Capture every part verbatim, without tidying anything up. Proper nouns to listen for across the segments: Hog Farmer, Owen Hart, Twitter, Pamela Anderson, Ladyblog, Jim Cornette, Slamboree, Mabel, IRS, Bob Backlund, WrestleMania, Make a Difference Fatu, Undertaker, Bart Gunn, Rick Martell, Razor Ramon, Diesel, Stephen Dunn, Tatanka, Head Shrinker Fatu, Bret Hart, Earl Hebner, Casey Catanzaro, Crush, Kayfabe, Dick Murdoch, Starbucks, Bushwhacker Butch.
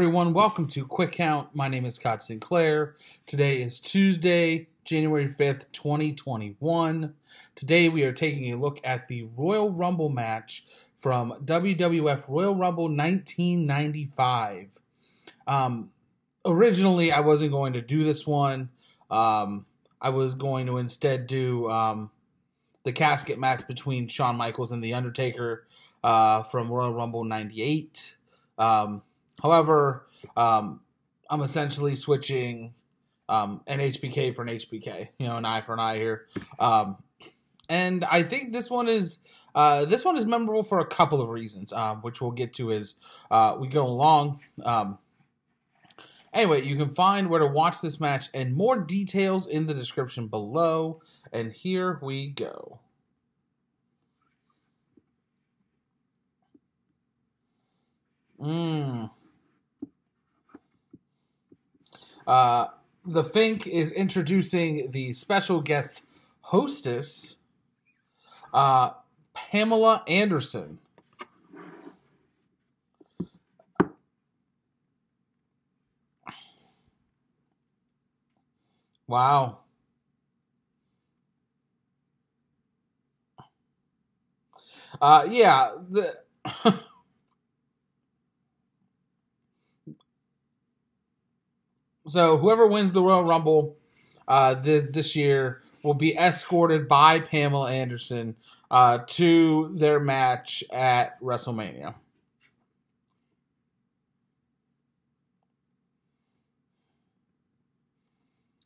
everyone. Welcome to Quick Count. My name is Codd Sinclair. Today is Tuesday, January fifth, twenty twenty-one. Today we are taking a look at the Royal Rumble match from W W F Royal Rumble nineteen ninety-five. Um, originally, I wasn't going to do this one. Um, I was going to instead do um, the casket match between Shawn Michaels and The Undertaker uh, from Royal Rumble ninety-eight. Um, however, um, I'm essentially switching um, an H B K for an H B K, you know, an eye for an eye here. Um, and I think this one is, uh, this one is memorable for a couple of reasons, um, which we'll get to as, uh, we go along. Um, anyway, you can find where to watch this match and more details in the description below. And here we go. Mmm. Uh, the Fink is introducing the special guest hostess, uh, Pamela Anderson. Wow. Uh, yeah, the... So whoever wins the Royal Rumble uh, th this year will be escorted by Pamela Anderson uh, to their match at WrestleMania.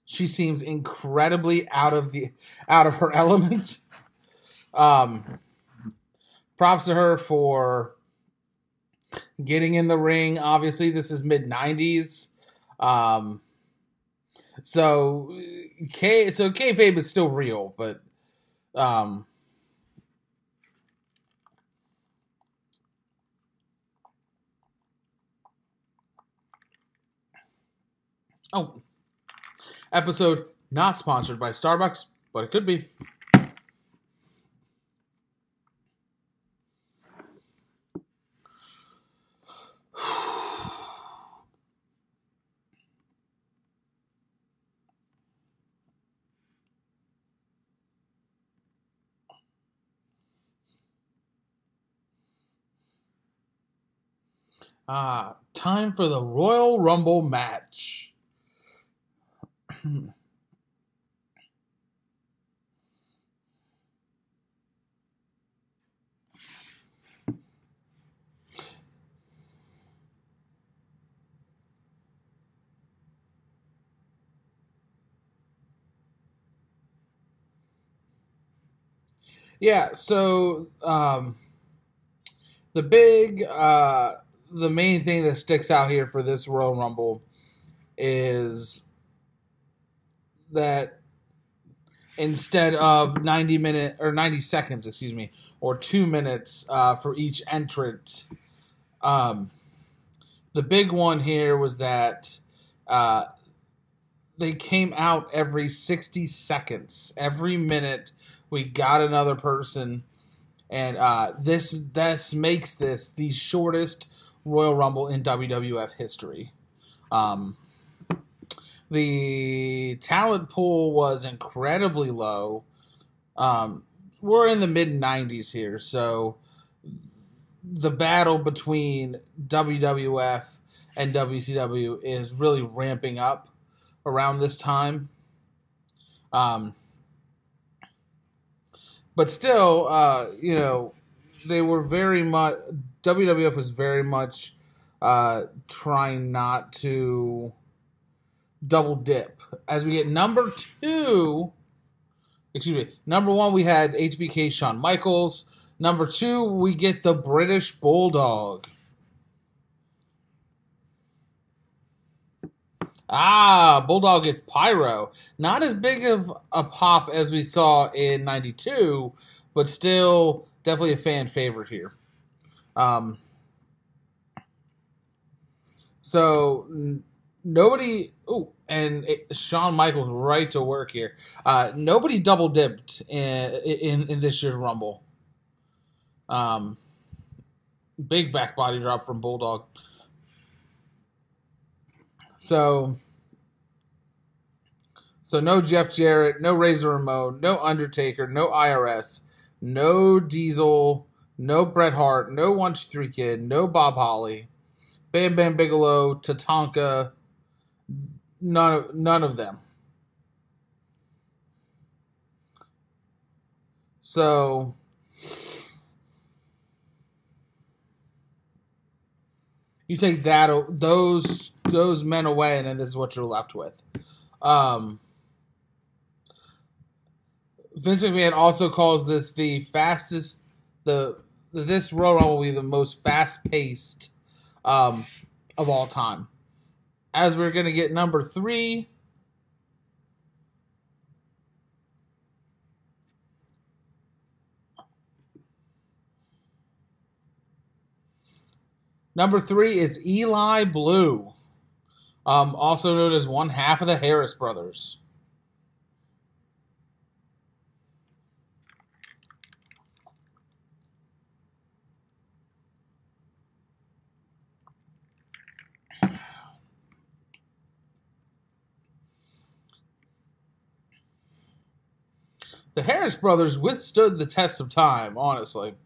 She seems incredibly out of the out of her element. Um, props to her for getting in the ring. Obviously, this is mid nineties. Um, so, K, so kayfabe is still real, but, um, oh, episode not sponsored by Starbucks, but it could be. Ah, uh, time for the Royal Rumble match. Yeah, so um, the big uh the main thing that sticks out here for this Royal Rumble is that instead of ninety minute or ninety seconds, excuse me, or two minutes uh, for each entrant, um, the big one here was that uh, they came out every sixty seconds. Every minute we got another person, and uh, this this makes this the shortest Royal Rumble in W W F history. Um, the talent pool was incredibly low. Um, we're in the mid nineties here, so the battle between W W F and W C W is really ramping up around this time. Um, but still, uh, you know, they were very much... W W F was very much uh, trying not to double dip. As we get number two, excuse me, number one, we had H B K Shawn Michaels. Number two, we get the British Bulldog. Ah, Bulldog gets pyro. Not as big of a pop as we saw in ninety-two, but still definitely a fan favorite here. Um, so n nobody, oh, and it, Shawn Michaels right to work here. Uh, nobody double dipped in, in, in this year's Rumble. Um, big back body drop from Bulldog. So, so no Jeff Jarrett, no Razor Ramon, no Undertaker, no I R S, no Diesel, no Bret Hart, no one two three Kid, no Bob Holly, Bam Bam Bigelow, Tatanka, none of, none of them. So, you take that those those men away, and then this is what you're left with. Um, Vince McMahon also calls this the fastest. The this Royal Rumble will be the most fast paced um, of all time. As we're gonna get number three. Number three is Eli Blue, um, also known as one half of the Harris Brothers. The Harris Brothers withstood the test of time, honestly.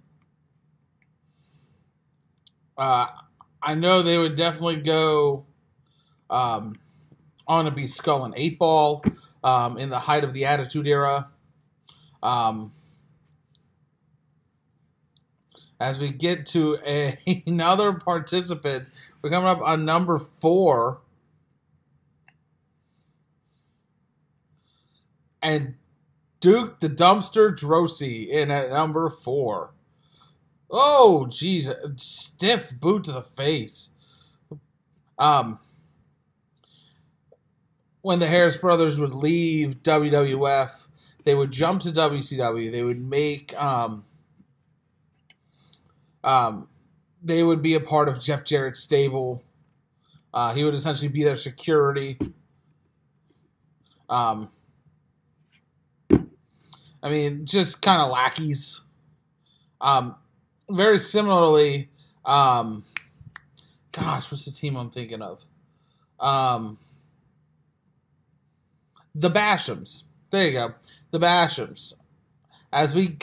Uh, I know they would definitely go um, on to be Skull and Eight Ball um, in the height of the Attitude Era. Um, as we get to a, another participant, we're coming up on number four. And Duke the Dumpster Droese in at number four. Oh, geez, stiff boot to the face. Um, when the Harris Brothers would leave W W F, they would jump to W C W. They would make, um, um, they would be a part of Jeff Jarrett's stable. Uh, he would essentially be their security. Um, I mean, just kind of lackeys. Um, Very similarly, um, gosh, what's the team I'm thinking of? Um, the Bashams. There you go. The Bashams. As we,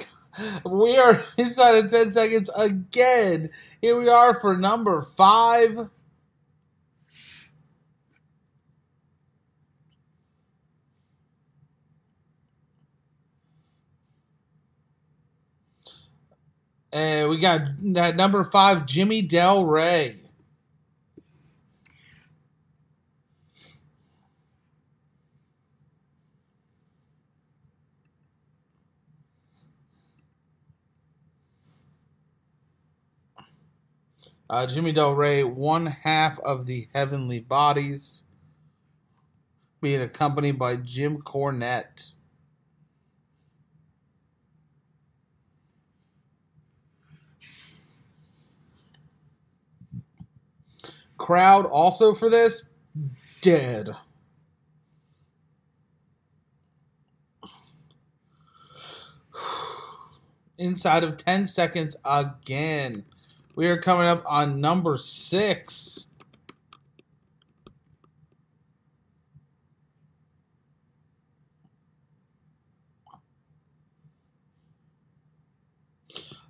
we are inside of ten seconds again. Here we are for number five. And we got at number five, Jimmy Del Ray. Uh, Jimmy Del Ray, one half of the Heavenly Bodies, being accompanied by Jim Cornette. Crowd also for this, dead. Inside of ten seconds again. We are coming up on number six.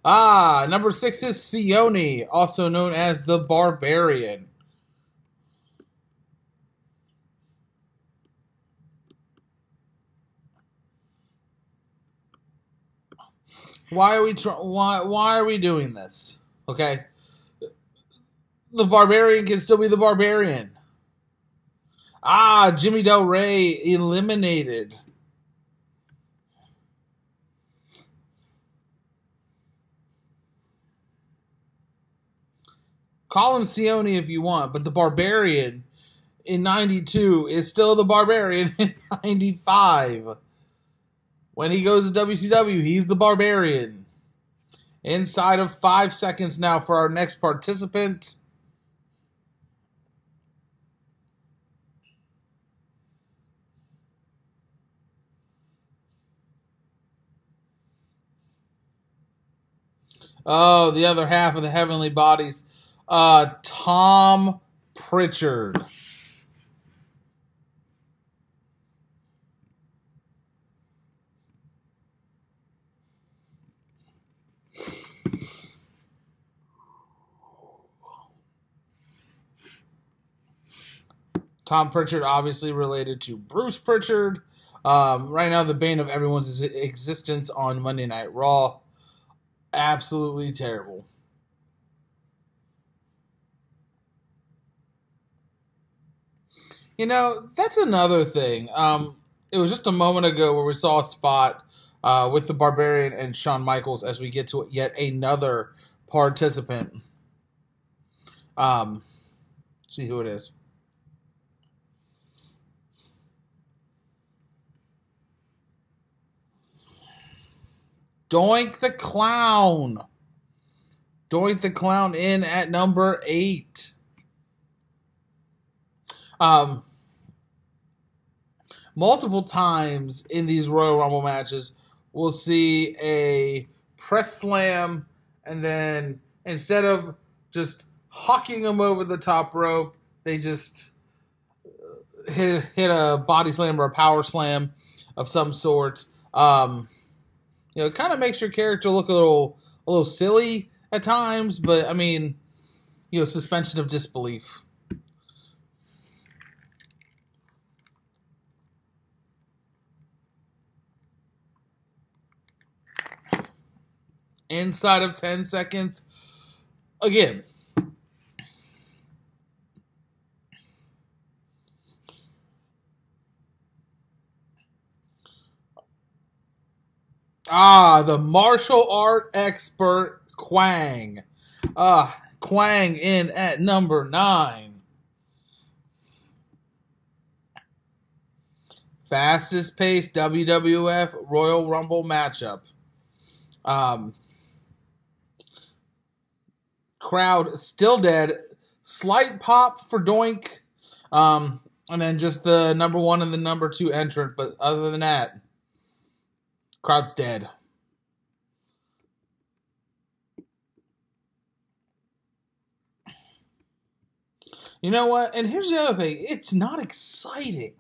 Ah, number six is Sione, also known as the Barbarian. Why are we tr why why are we doing this? Okay, the Barbarian can still be the Barbarian. Ah, Jimmy Del Ray eliminated. Call him Sione if you want, but the Barbarian in ninety-two is still the Barbarian in ninety-five. When he goes to W C W, he's the Barbarian. Inside of five seconds now for our next participant. Oh, the other half of the Heavenly Bodies. Uh, Tom Pritchard. Tom Pritchard, obviously related to Bruce Pritchard. Um, right now, the bane of everyone's existence on Monday Night Raw. Absolutely terrible. You know, that's another thing. Um, it was just a moment ago where we saw a spot uh, with the Barbarian and Shawn Michaels as we get to yet another participant. Um, let's see who it is. Doink the Clown. Doink the Clown in at number eight. Um, multiple times in these Royal Rumble matches, we'll see a press slam, and then instead of just hawking them over the top rope, they just hit, hit a body slam or a power slam of some sort. Um, you know, it kind of makes your character look a little, a little silly at times, but I mean, you know, suspension of disbelief. Inside of ten seconds. Again. Ah, the martial art expert Quang. Ah, Quang in at number nine. Fastest paced W W F Royal Rumble matchup. Um... Crowd still dead. Slight pop for Doink. Um, and then just the number one and the number two entrant. But other than that, crowd's dead. You know what? And here's the other thing. It's not exciting.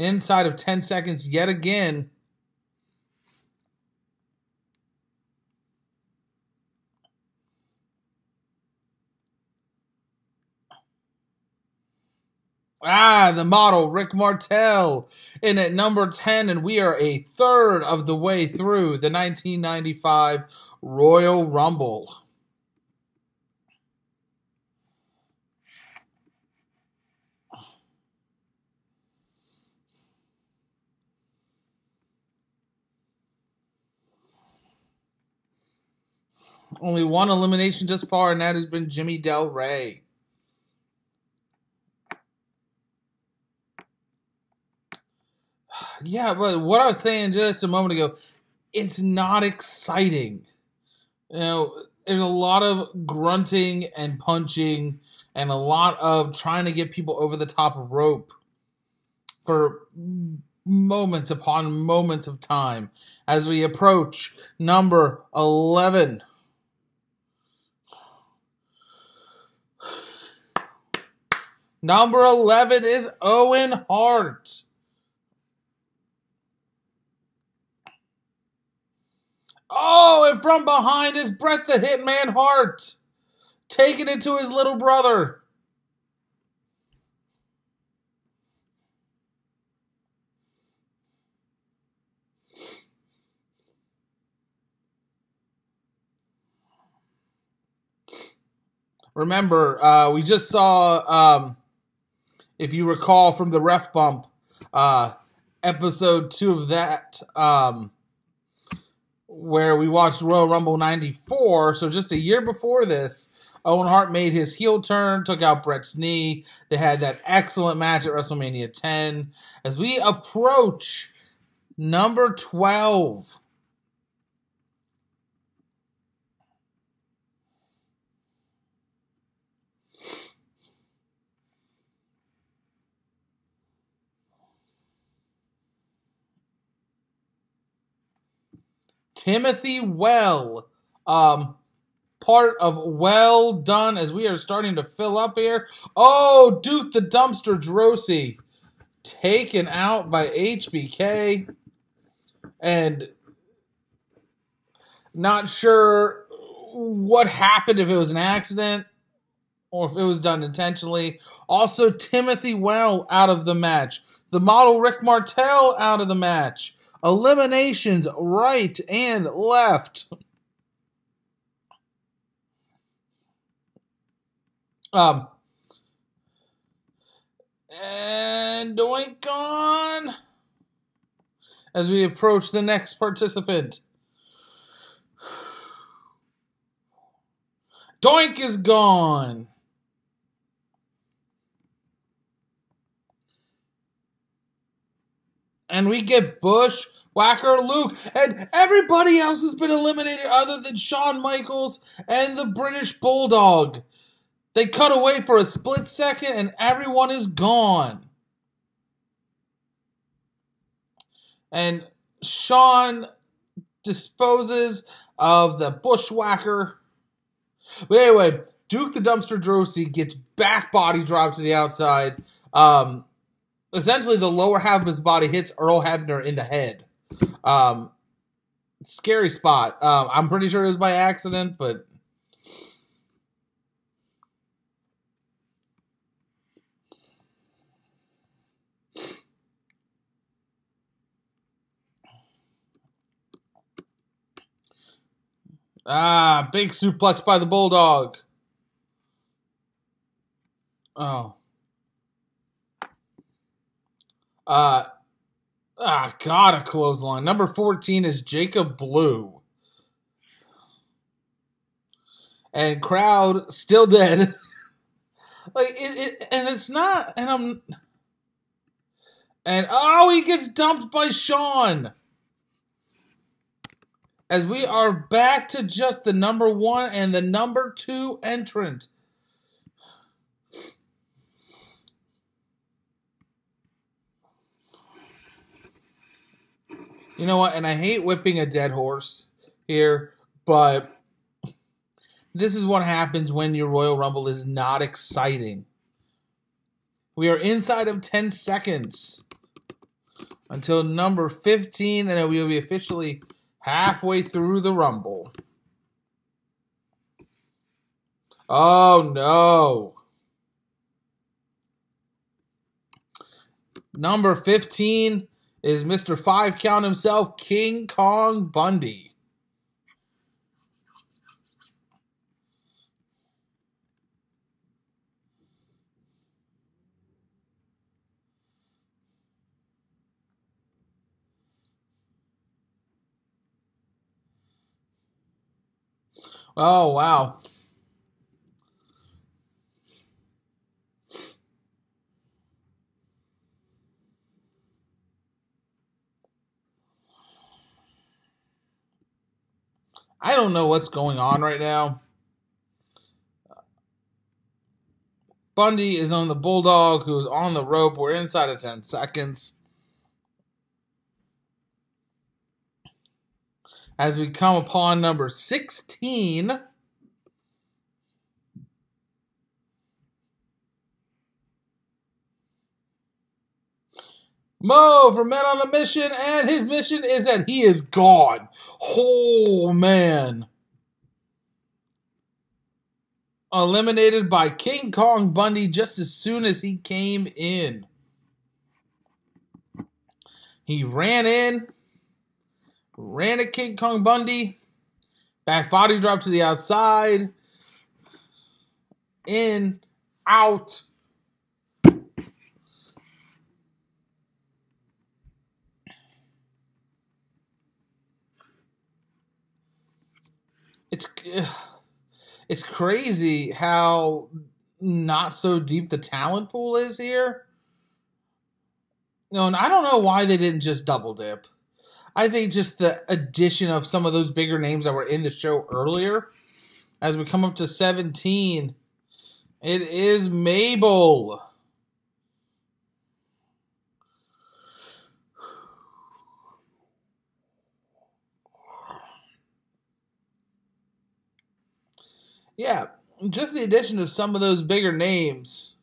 Inside of ten seconds yet again. Ah, the model, Rick Martell, in at number ten, and we are a third of the way through the nineteen ninety-five Royal Rumble. Only one elimination thus far, and that has been Jimmy Del Ray. Yeah, but what I was saying just a moment ago, it's not exciting. You know, there's a lot of grunting and punching and a lot of trying to get people over the top rope for moments upon moments of time as we approach number eleven. Number eleven is Owen Hart. Oh, and from behind is Bret the Hitman Hart, taking it to his little brother. Remember, uh, we just saw... Um, if you recall from the ref bump, uh, episode two of that, um, where we watched Royal Rumble ninety-four, so just a year before this, Owen Hart made his heel turn, took out Bret's knee. They had that excellent match at WrestleMania ten. As we approach number twelve... Timothy Well, um, part of Well Done, as we are starting to fill up here. Oh, Duke the Dumpster Droese, taken out by H B K. And not sure what happened, if it was an accident or if it was done intentionally. Also, Timothy Well out of the match. The model Rick Martell out of the match. Eliminations right and left. Um, and Doink on as we approach the next participant. Doink is gone. And we get Bush, Whacker, Luke, and everybody else has been eliminated other than Shawn Michaels and the British Bulldog. They cut away for a split second and everyone is gone. And Shawn disposes of the Bushwhacker. But anyway, Duke the Dumpster Droese gets back body drop to the outside. Um, essentially, the lower half of his body hits Earl Hebner in the head. Um, scary spot. Um, I'm pretty sure it was by accident, but... Ah, big suplex by the Bulldog. Oh. Uh, ah, God, a clothesline. Number fourteen is Jacob Blue. And crowd still dead. Like, it, it, and it's not, and I'm, and oh, he gets dumped by Shawn. As we are back to just the number one and the number two entrant. You know what? And I hate whipping a dead horse here, but this is what happens when your Royal Rumble is not exciting. We are inside of ten seconds until number fifteen, and we will be officially... halfway through the Rumble. Oh, no. Number fifteen is Mister Five Count himself, King Kong Bundy. Oh, wow. I don't know what's going on right now. Bundy is on the Bulldog, who's on the rope. We're inside of ten seconds. As we come upon number sixteen. Mo from Men on a Mission, and his mission is that he is gone. Oh, man. Eliminated by King Kong Bundy just as soon as he came in. He ran in. Ran at King Kong Bundy. Back body drop to the outside. In. Out. It's, it's crazy how not so deep the talent pool is here. No, and I don't know why they didn't just double dip. I think just the addition of some of those bigger names that were in the show earlier. As we come up to seventeen, it is Mabel. Yeah, just the addition of some of those bigger names,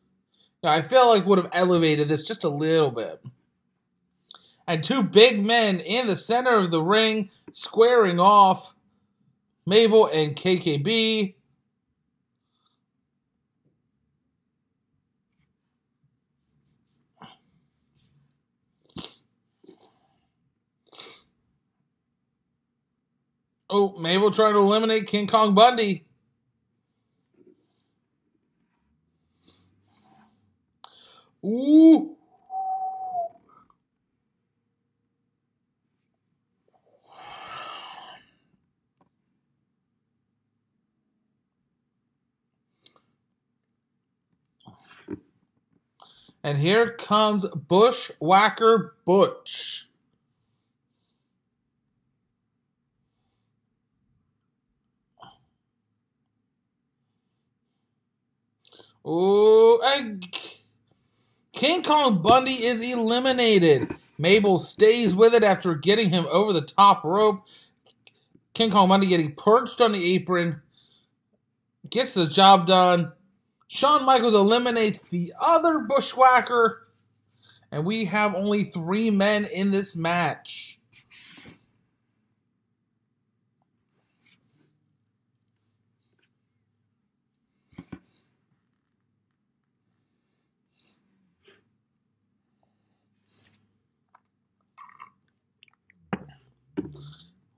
I feel like would have elevated this just a little bit. And two big men in the center of the ring, squaring off. Mabel and K K B. Oh, Mabel trying to eliminate King Kong Bundy. Ooh. And here comes Bushwhacker Butch. Ooh, and King Kong Bundy is eliminated. Mabel stays with it after getting him over the top rope. King Kong Bundy getting perched on the apron. Gets the job done. Shawn Michaels eliminates the other Bushwhacker. And we have only three men in this match.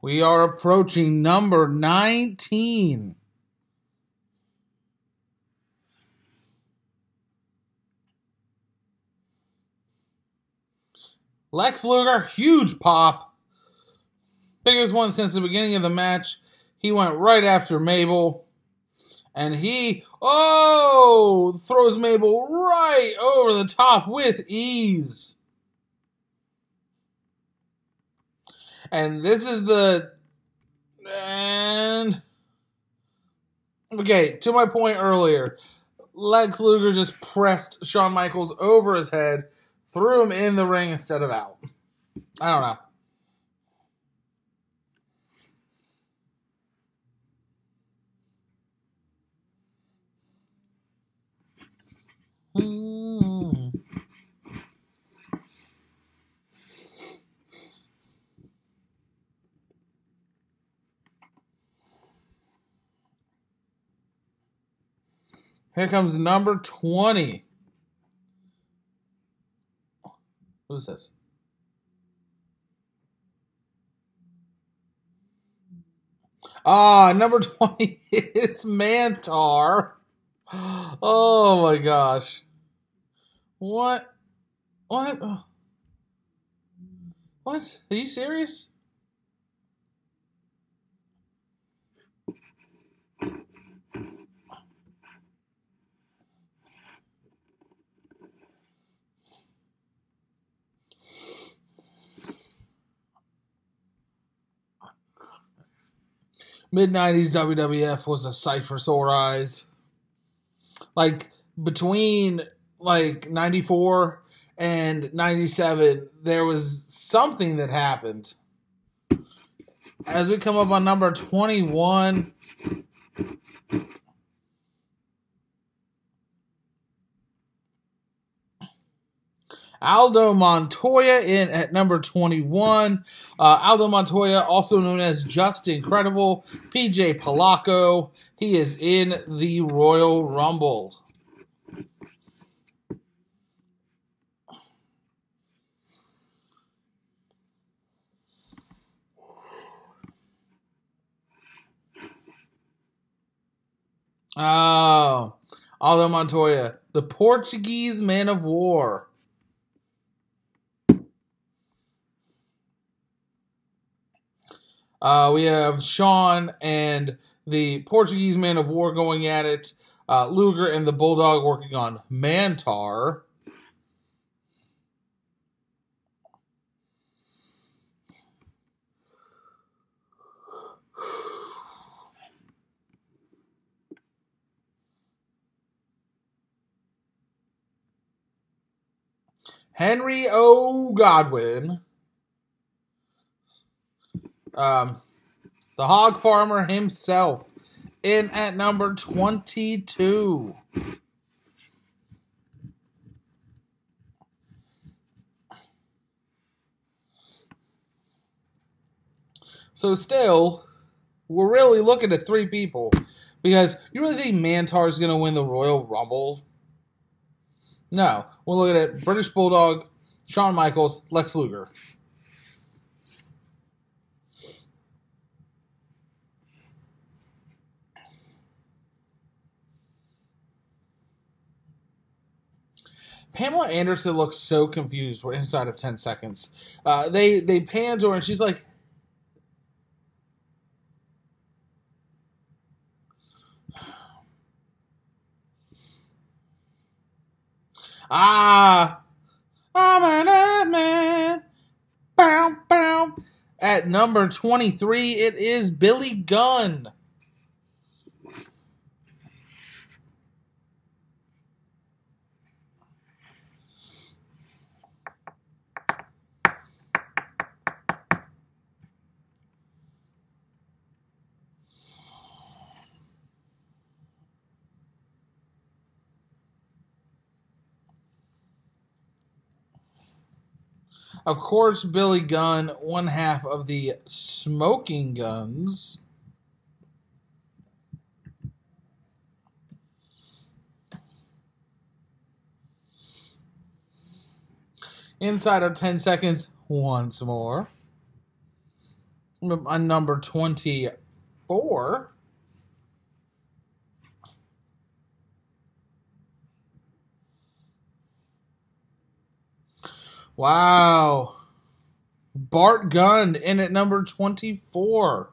We are approaching number nineteen. Lex Luger, huge pop. Biggest one since the beginning of the match. He went right after Mabel. And he, oh, throws Mabel right over the top with ease. And this is the, and, okay, to my point earlier, Lex Luger just pressed Shawn Michaels over his head, threw him in the ring instead of out. I don't know. Mm. Here comes number twenty. Who's this? Ah, number twenty is Mantaur. Oh my gosh. What? What? What? Are you serious? mid nineties W W F was a sight for sore eyes. Like, between, like, ninety-four and ninety-seven, there was something that happened. As we come up on number twenty-one... Aldo Montoya in at number twenty-one. Uh, Aldo Montoya, also known as Just Incredible, P J Polacco. He is in the Royal Rumble. Oh, Aldo Montoya, the Portuguese man of war. Uh, we have Shawn and the Portuguese man of war going at it. Uh, Luger and the Bulldog working on Mantaur. Henry O. Godwinn. Um, the hog farmer himself in at number twenty-two. So still, We're really looking at three people. Because you really think Mantaur is going to win the Royal Rumble? No. We're looking at British Bulldog, Shawn Michaels, Lex Luger. Pamela Anderson looks so confused inside of ten seconds. Uh, they, they pan to her and she's like, Ah, I'm an ad man. Bow, bow. At number twenty-three, it is Billy Gunn. Of course, Billy Gunn, one half of the Smoking Guns. Inside of ten seconds, once more. On number twenty-four. Wow. Bart Gunn in at number twenty-four.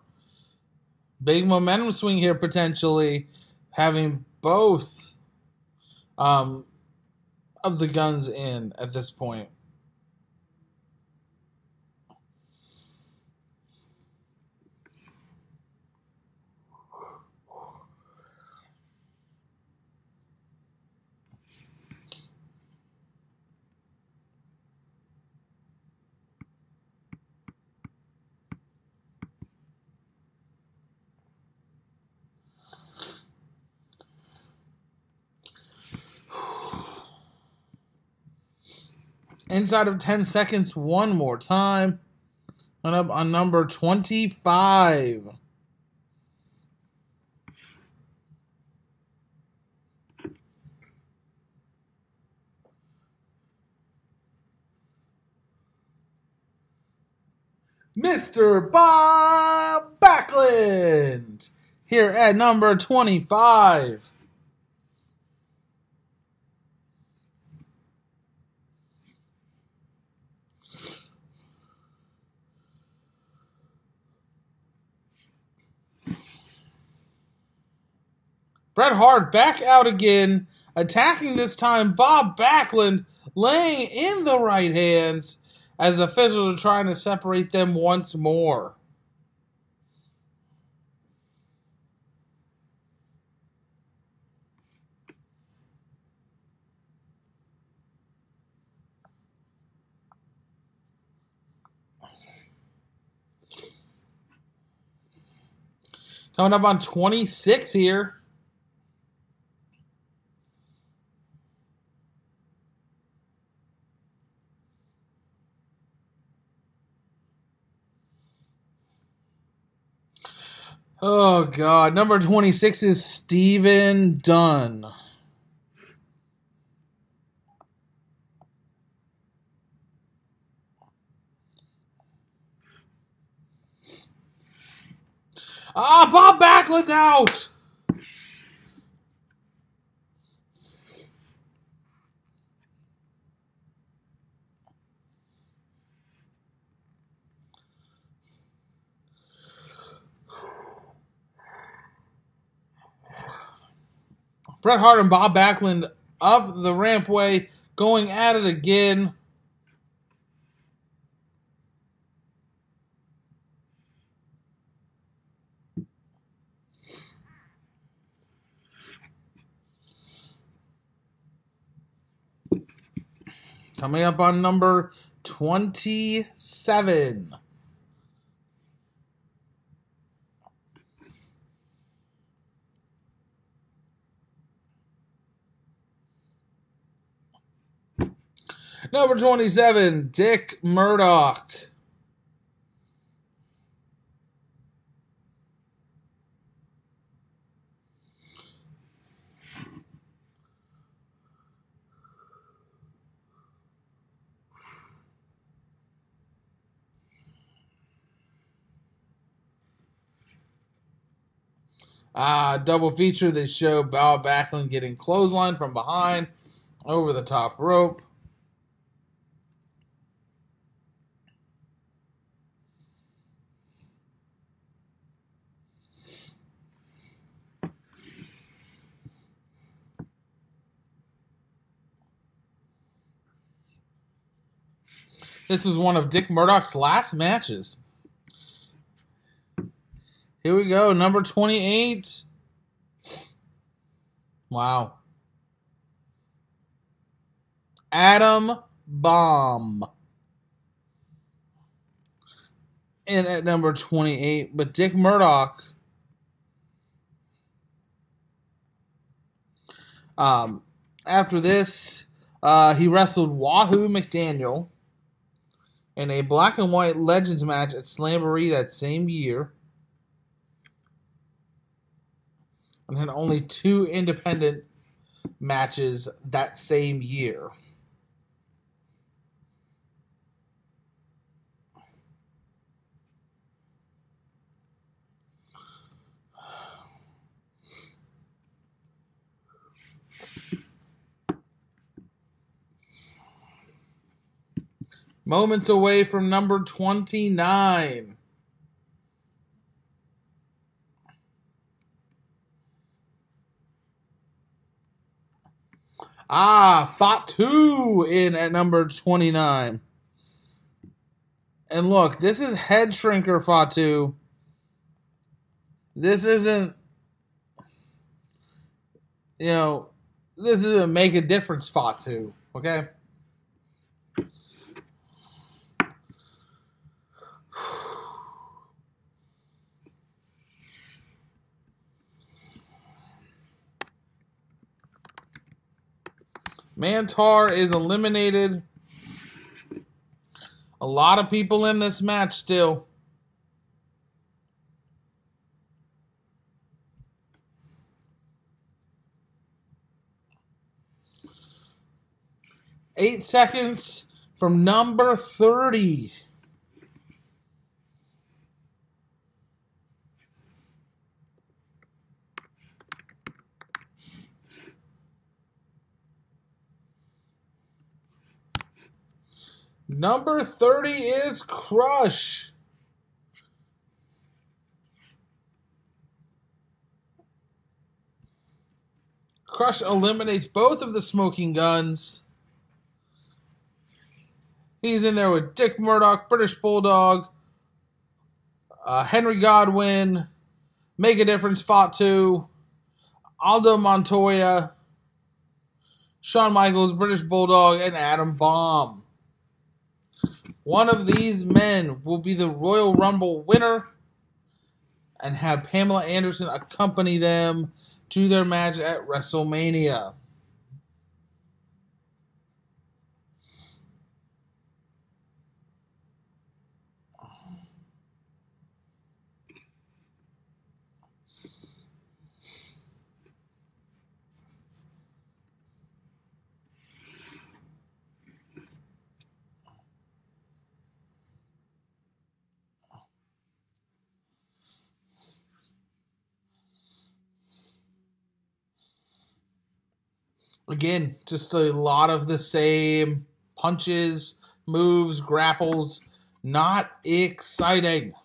Big momentum swing here, potentially, having both um, of the Guns in at this point. Inside of ten seconds, one more time. Went up on number twenty-five. Mister Bob Backlund here at number twenty-five. Bret Hart back out again, attacking this time Bob Backlund, laying in the right hands as officials are trying to separate them once more. Coming up on twenty-six here. Oh, God. Number twenty-six is Stephen Dunn. Ah, Bob Backlund's out! Bret Hart and Bob Backlund up the rampway, going at it again. Coming up on number twenty-seven. Number twenty-seven, Dick Murdoch. Uh, double feature, they show Bob Backlund getting clotheslined from behind over the top rope. This was one of Dick Murdoch's last matches. Here we go, number twenty-eight. Wow. Adam Bomb. And at number twenty-eight, but Dick Murdoch um, after this, uh, he wrestled Wahoo McDaniel in a black and white Legends match at Slamboree that same year, and had only two independent matches that same year. Moments away from number twenty-nine. Ah, Fatu in at number twenty-nine. And look, this is Head Shrinker Fatu. This isn't, you know, this isn't Make a Difference Fatu, okay? Mantaur is eliminated. A lot of people in this match still. Eight seconds from number thirty. Number thirty is Crush. Crush eliminates both of the Smoking Guns. He's in there with Dick Murdoch, British Bulldog, uh, Henry Godwinn, Make a Difference Fatu, Aldo Montoya, Shawn Michaels, British Bulldog, and Adam Bomb. One of these men will be the Royal Rumble winner, and have Pamela Anderson accompany them to their match at WrestleMania. Again, just a lot of the same punches, moves, grapples. Not exciting.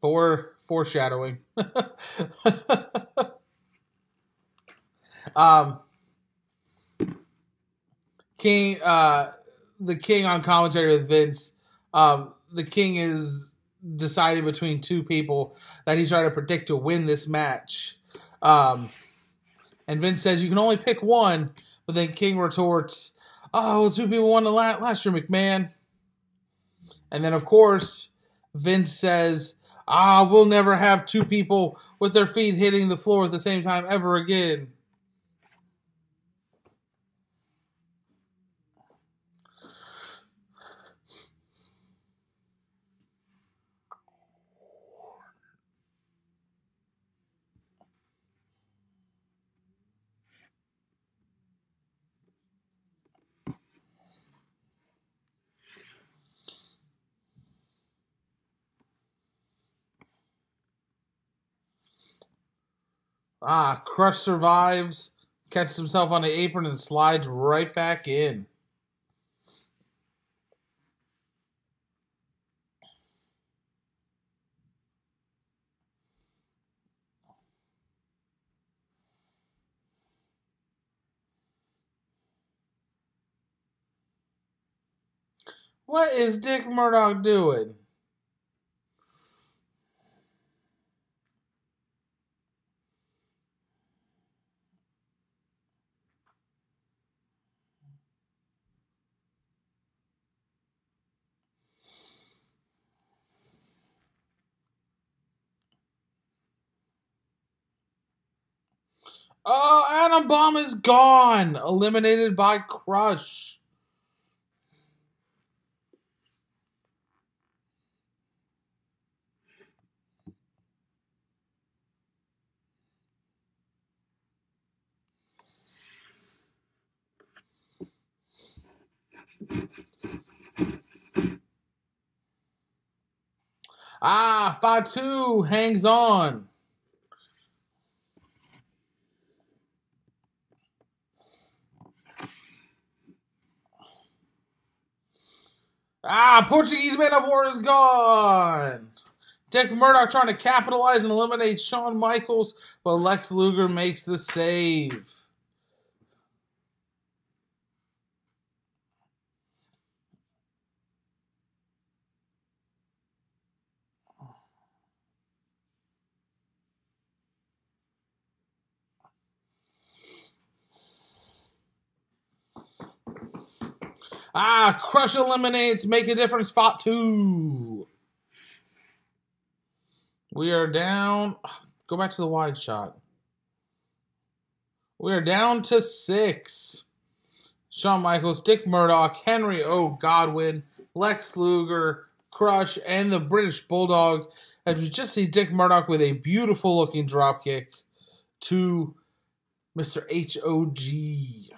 Four. Foreshadowing. um, King, uh, the King on commentary with Vince. Um, the King is deciding between two people that he's trying to predict to win this match. Um, and Vince says you can only pick one, but then King retorts, "Oh, well, two people won the la last year, McMahon." And then of course, Vince says, "Ah, we'll never have two people with their feet hitting the floor at the same time ever again." Ah, Crush survives, catches himself on the apron, and slides right back in. What is Dick Murdoch doing? Oh, Adam Bomb is gone, eliminated by Crush. Ah, Fatu hangs on. Ah, Portuguese Man of War is gone. Dick Murdoch trying to capitalize and eliminate Shawn Michaels, but Lex Luger makes the save. Ah, Crush eliminates Make a Difference Fatu. We are down. Go back to the wide shot. We are down to six. Shawn Michaels, Dick Murdoch, Henry O. Godwinn, Lex Luger, Crush, and the British Bulldog. And you just see Dick Murdoch with a beautiful looking dropkick to Mister H O G.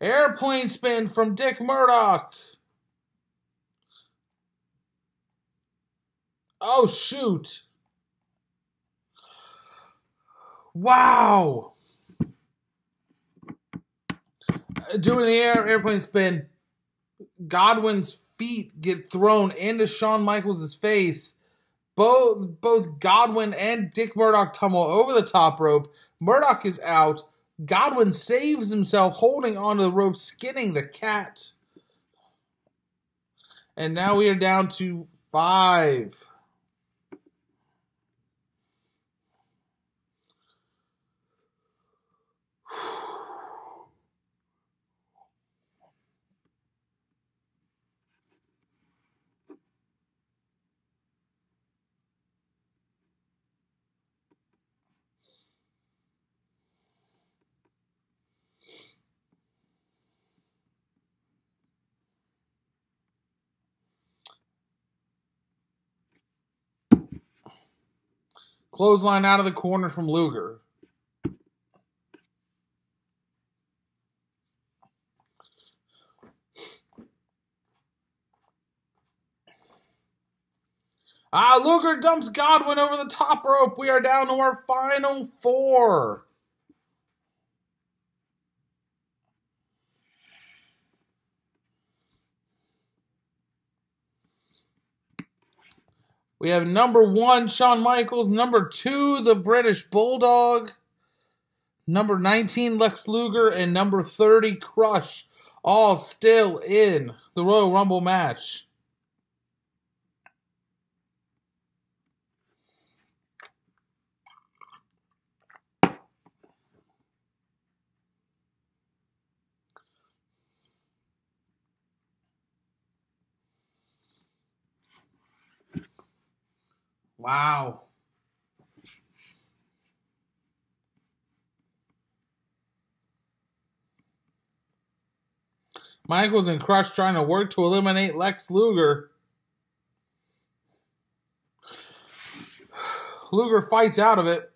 Airplane spin from Dick Murdoch. Oh, shoot. Wow. Doing the air, airplane spin. Godwin's feet get thrown into Shawn Michaels' face. Both, both Godwinn and Dick Murdoch tumble over the top rope. Murdoch is out. Godwinn saves himself, holding onto the rope, skinning the cat. And now we are down to five. Clothesline out of the corner from Luger. Ah, Luger dumps Godwinn over the top rope. We are down to our final four. We have number one, Shawn Michaels. Number two, the British Bulldog. Number nineteen, Lex Luger. And number thirty, Crush. All still in the Royal Rumble match. Wow. Michaels and Crush trying to work to eliminate Lex Luger. Luger fights out of it.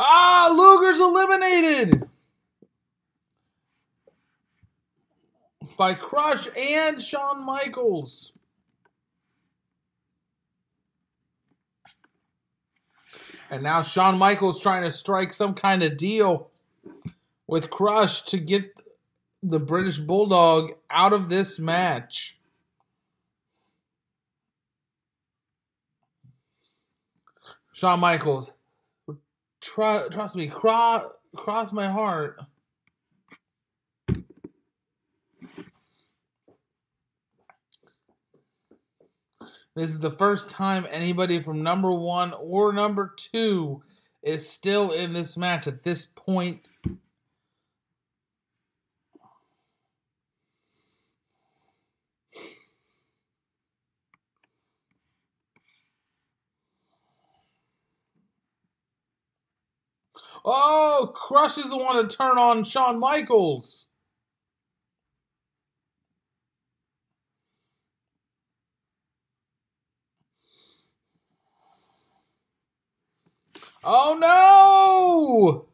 Ah, Luger's eliminated by Crush and Shawn Michaels. And now Shawn Michaels trying to strike some kind of deal with Crush to get the British Bulldog out of this match. Shawn Michaels, try, trust me, cro cross my heart. This is the first time anybody from number one or number two is still in this match at this point. Oh, Crush is the one to turn on Shawn Michaels. Oh no!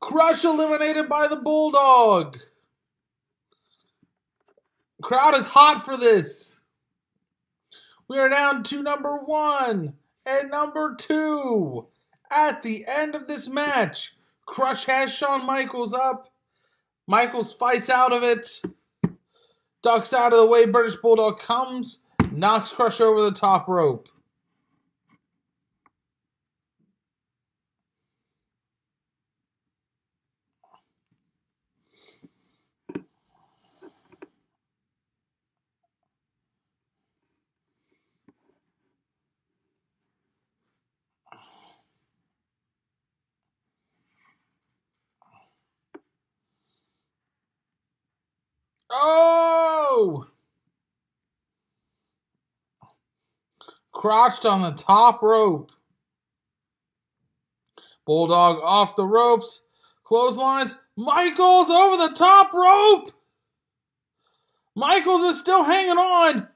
Crush eliminated by the Bulldog. Crowd is hot for this. We are down to number one and number two. At the end of this match, Crush has Shawn Michaels up. Michaels fights out of it. Ducks out of the way. British Bulldog comes, knocks Crush over the top rope. Oh! Crouched on the top rope. Bulldog off the ropes. Clotheslines. Michaels over the top rope! Michaels is still hanging on.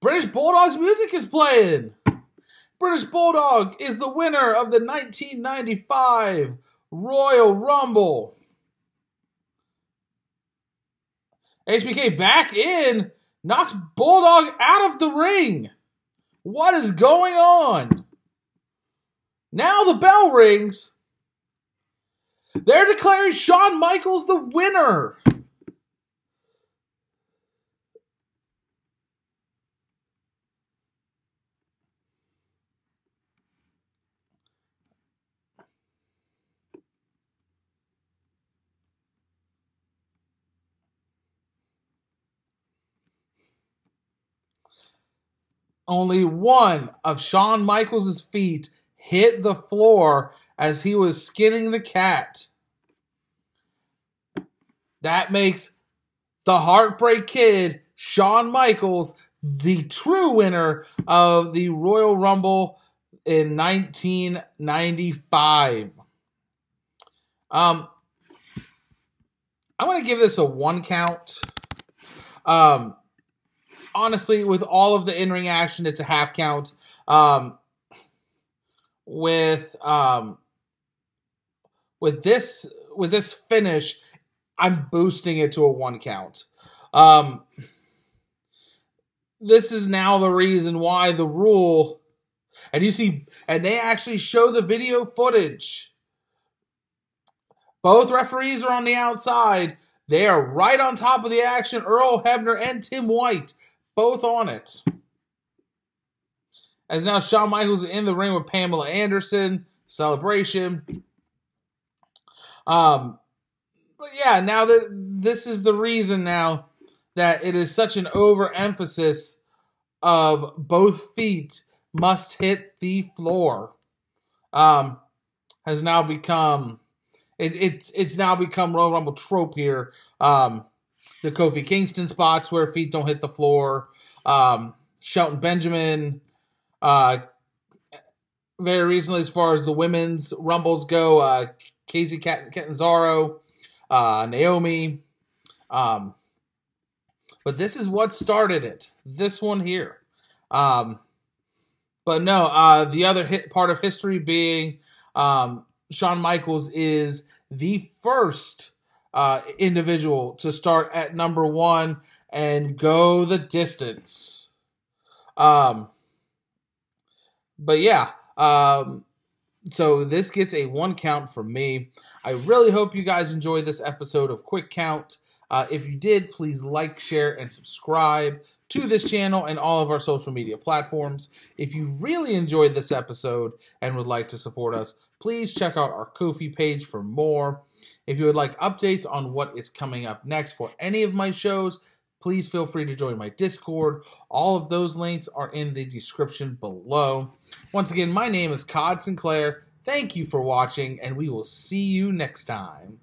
British Bulldog's music is playing. British Bulldog is the winner of the nineteen ninety-five Royal Rumble. H B K back in, knocks Bulldog out of the ring. What is going on? Now the bell rings. They're declaring Shawn Michaels the winner. Only one of Shawn Michaels' feet hit the floor as he was skinning the cat. That makes the Heartbreak Kid, Shawn Michaels, the true winner of the Royal Rumble in nineteen ninety-five. Um, I'm going to give this a one count. Um... Honestly, with all of the in-ring action, it's a half count. Um, with um, with this with this finish, I'm boosting it to a one count. Um, this is now the reason why the rule, and you see, and they actually show the video footage. Both referees are on the outside. They are right on top of the action. Earl Hebner and Tim White. Both on it. As now Shawn Michaels is in the ring with Pamela Anderson. Celebration. Um, but yeah, now that this is the reason now that it is such an overemphasis of both feet must hit the floor. Um, has now become it, it's it's now become Royal Rumble trope here. Um The Kofi Kingston spots where feet don't hit the floor. Um, Shelton Benjamin. Uh, very recently, as far as the women's rumbles go, uh, Casey Cat Catanzaro, uh, Naomi. Um, but this is what started it. This one here. Um, But no, uh, the other hit part of history being um, Shawn Michaels is the first uh, individual to start at number one and go the distance. Um, but yeah, um, so this gets a one count from me. I really hope you guys enjoyed this episode of Quick Count. Uh, if you did, please like, share, and subscribe to this channel and all of our social media platforms. If you really enjoyed this episode and would like to support us, please check out our Ko-fi page for more. If you would like updates on what is coming up next for any of my shows, please feel free to join my Discord. All of those links are in the description below. Once again, my name is Codd Sinclair. Thank you for watching, and we will see you next time.